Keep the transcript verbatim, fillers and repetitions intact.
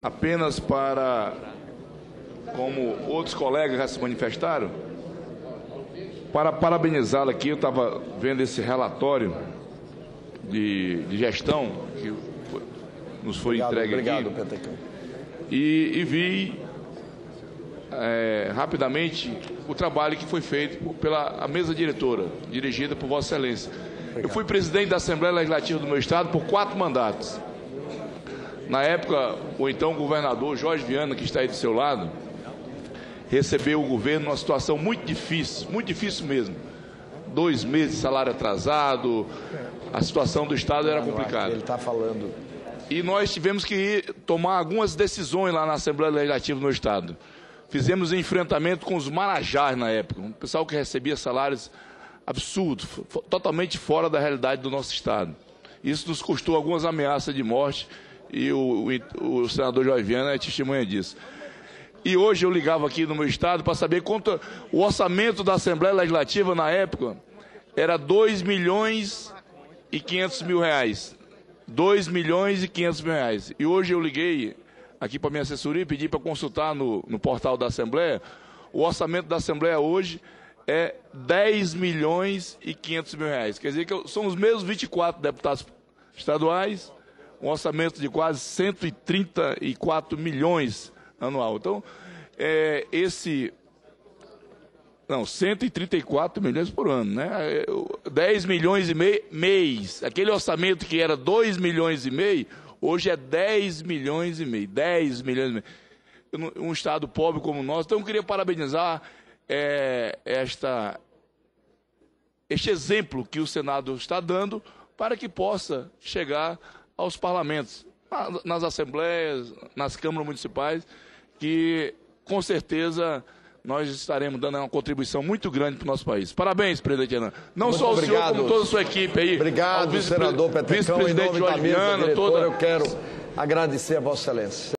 Apenas para, como outros colegas já se manifestaram, para parabenizá-la aqui. Eu estava vendo esse relatório de, de gestão que foi, nos foi obrigado, entregue obrigado, aqui. Petecão. E, e vi é, rapidamente o trabalho que foi feito pela a Mesa Diretora, dirigida por Vossa Excelência. Obrigado. Eu fui presidente da Assembleia Legislativa do meu estado por quatro mandatos. Na época, o então governador Jorge Viana, que está aí do seu lado, recebeu o governo numa situação muito difícil, muito difícil mesmo. Dois meses de salário atrasado, a situação do estado era complicada. Ele está falando. E nós tivemos que ir tomar algumas decisões lá na Assembleia Legislativa no estado. Fizemos enfrentamento com os marajás na época, um pessoal que recebia salários absurdos, totalmente fora da realidade do nosso estado. Isso nos custou algumas ameaças de morte. E o, o, o senador Joi Viana é testemunha disso. E hoje eu ligava aqui no meu estado para saber quanto o orçamento da Assembleia Legislativa na época era dois milhões e quinhentos mil reais. dois milhões e quinhentos mil reais. E hoje eu liguei aqui para a minha assessoria e pedi para consultar no, no portal da Assembleia. O orçamento da Assembleia hoje é dez milhões e quinhentos mil reais. Quer dizer que são os mesmos vinte e quatro deputados estaduais, um orçamento de quase cento e trinta e quatro milhões anual. Então, é, esse... Não, cento e trinta e quatro milhões por ano, né? dez milhões e meio mês. Aquele orçamento que era dois milhões e meio, hoje é dez milhões e meio. dez milhões e meio. Um estado pobre como o nosso. Então, eu queria parabenizar é, esta, este exemplo que o Senado está dando para que possa chegar aos parlamentos, nas assembleias, nas câmaras municipais, que com certeza nós estaremos dando uma contribuição muito grande para o nosso país. Parabéns, presidente Renan. Não só o senhor, como toda a sua equipe aí. Obrigado, senador Petecão, em nome da mesa diretora, eu quero agradecer a Vossa Excelência.